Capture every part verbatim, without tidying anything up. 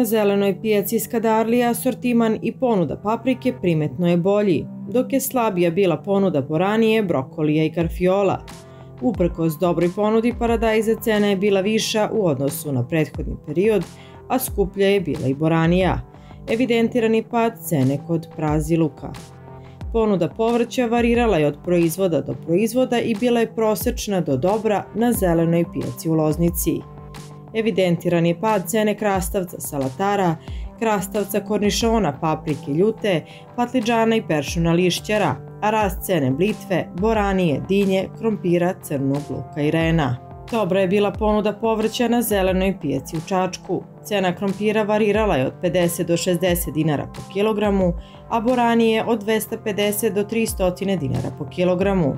Na zelenoj pijaci iz Kadarlija asortiman i ponuda paprike primetno je bolji, dok je slabija bila ponuda poranije brokolija i karfiola. Uprkos dobroj ponudi paradajza cena je bila viša u odnosu na prethodni period, a skuplja je bila i boranija. Evidentiran je pad cene kod praziluka. Ponuda povrća varirala je od proizvoda do proizvoda i bila je prosečna do dobra na zelenoj pijaci u Loznici. Evidentiran je pad cene krastavca salatara, krastavca kornišona, paprike ljute, patliđana i peršuna lišćara, a rast cene blitve, boranije, dinje, krompira, crnog luka i rena. Dobra je bila ponuda povrća na zelenoj pijaci u Čačku. Cena krompira varirala je od pedeset do šezdeset dinara po kilogramu, a boranije od dvesta pedeset do tristo dinara po kilogramu.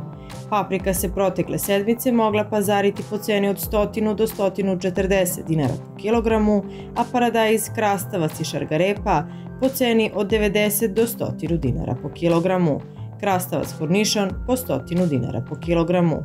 Paprika se protekle sedmice mogla pazariti po ceni od sto do sto četrdeset dinara po kilogramu, a paradajz, krastavac i šargarepa po ceni od devedeset do sto dinara po kilogramu, krastavac kornišon po sto dinara po kilogramu.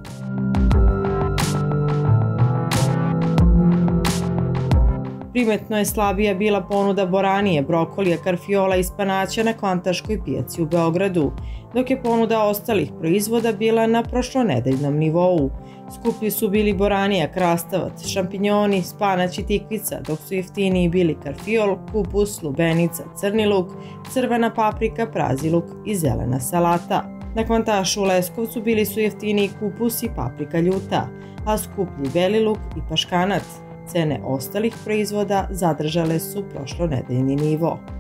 Primetno je slabija bila ponuda boranije, brokolija, karfiola i spanaća na Kvantaškoj pijaci u Beogradu, dok je ponuda ostalih proizvoda bila na prošlonedeljnom nivou. Skuplji su bili boranija, krastavac, šampinjoni, spanać i tikvica, dok su jeftiniji bili karfiol, kupus, lubenica, crni luk, crvena paprika, praziluk i zelena salata. Na Kvantašu u Leskovcu bili su jeftiniji kupus i paprika ljuta, a skuplji beli luk i paškanac. Cene ostalih proizvoda zadržale su prošlonedeljni nivo.